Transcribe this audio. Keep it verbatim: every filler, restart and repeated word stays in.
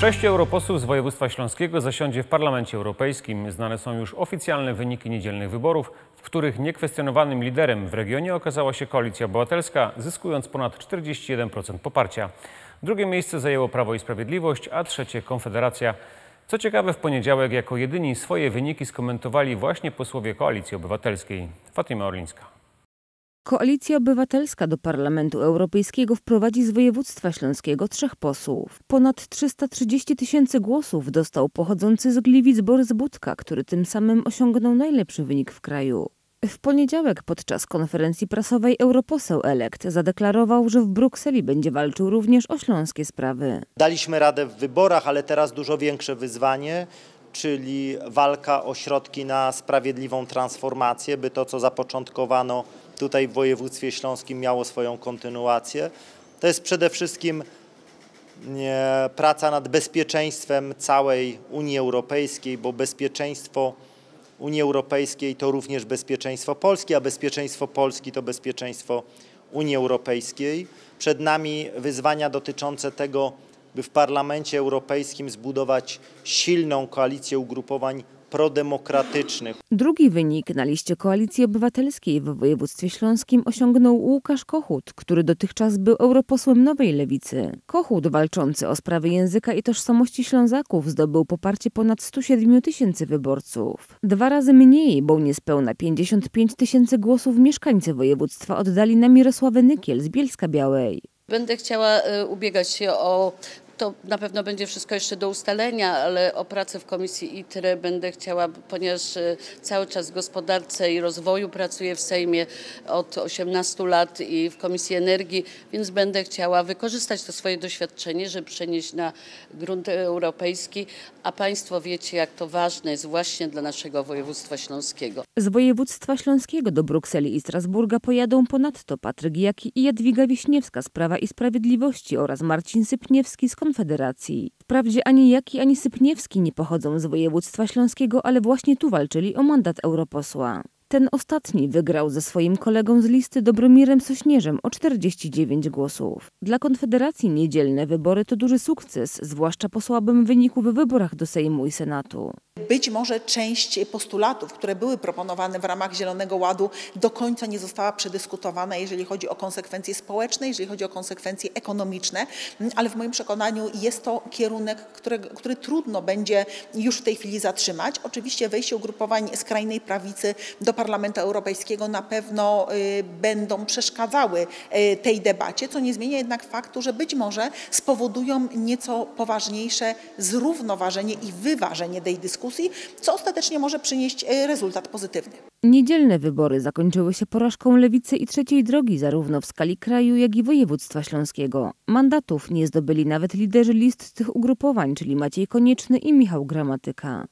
Sześciu europosłów z województwa śląskiego zasiądzie w Parlamencie Europejskim. Znane są już oficjalne wyniki niedzielnych wyborów, w których niekwestionowanym liderem w regionie okazała się Koalicja Obywatelska, zyskując ponad czterdzieści jeden procent poparcia. Drugie miejsce zajęło Prawo i Sprawiedliwość, a trzecie Konfederacja. Co ciekawe, w poniedziałek jako jedyni swoje wyniki skomentowali właśnie posłowie Koalicji Obywatelskiej. Fatima Orlińska. Koalicja Obywatelska do Parlamentu Europejskiego wprowadzi z województwa śląskiego trzech posłów. Ponad trzysta trzydzieści tysięcy głosów dostał pochodzący z Gliwic Borys Budka, który tym samym osiągnął najlepszy wynik w kraju. W poniedziałek podczas konferencji prasowej europoseł elekt zadeklarował, że w Brukseli będzie walczył również o śląskie sprawy. Daliśmy radę w wyborach, ale teraz dużo większe wyzwanie, czyli walka o środki na sprawiedliwą transformację, by to, co zapoczątkowano tutaj w województwie śląskim, miało swoją kontynuację. To jest przede wszystkim praca nad bezpieczeństwem całej Unii Europejskiej, bo bezpieczeństwo Unii Europejskiej to również bezpieczeństwo Polski, a bezpieczeństwo Polski to bezpieczeństwo Unii Europejskiej. Przed nami wyzwania dotyczące tego, by w Parlamencie Europejskim zbudować silną koalicję ugrupowań prodemokratycznych. Drugi wynik na liście Koalicji Obywatelskiej w województwie śląskim osiągnął Łukasz Kochut, który dotychczas był europosłem Nowej Lewicy. Kochut, walczący o sprawy języka i tożsamości Ślązaków, zdobył poparcie ponad stu siedmiu tysięcy wyborców. Dwa razy mniej, bo niespełna pięćdziesiąt pięć tysięcy głosów mieszkańcy województwa oddali na Mirosławę Nykiel z Bielska-Białej. Będę chciała ubiegać się o... To na pewno będzie wszystko jeszcze do ustalenia, ale o pracę w komisji I T R E będę chciała, ponieważ cały czas w gospodarce i rozwoju pracuję w Sejmie od osiemnastu lat i w Komisji Energii, więc będę chciała wykorzystać to swoje doświadczenie, żeby przenieść na grunt europejski, a Państwo wiecie, jak to ważne jest właśnie dla naszego województwa śląskiego. Z województwa śląskiego do Brukseli i Strasburga pojadą ponadto Patryk Jaki i Jadwiga Wiśniewska z Prawa i Sprawiedliwości oraz Marcin Sypniewski z Konfederacji. Konfederacji. Wprawdzie ani Jaki, ani Sypniewski nie pochodzą z województwa śląskiego, ale właśnie tu walczyli o mandat europosła. Ten ostatni wygrał ze swoim kolegą z listy Dobromirem Sośnierzem o czterdzieści dziewięć głosów. Dla Konfederacji niedzielne wybory to duży sukces, zwłaszcza po słabym wyniku w wyborach do Sejmu i Senatu. Być może część postulatów, które były proponowane w ramach Zielonego Ładu, do końca nie została przedyskutowana, jeżeli chodzi o konsekwencje społeczne, jeżeli chodzi o konsekwencje ekonomiczne, ale w moim przekonaniu jest to kierunek, który, który trudno będzie już w tej chwili zatrzymać. Oczywiście wejście ugrupowań skrajnej prawicy do Parlamentu Europejskiego na pewno będą przeszkadzały tej debacie, co nie zmienia jednak faktu, że być może spowodują nieco poważniejsze zrównoważenie i wyważenie tej dyskusji, co ostatecznie może przynieść rezultat pozytywny. Niedzielne wybory zakończyły się porażką Lewicy i Trzeciej Drogi zarówno w skali kraju, jak i województwa śląskiego. Mandatów nie zdobyli nawet liderzy list tych ugrupowań, czyli Maciej Konieczny i Michał Gramatyka.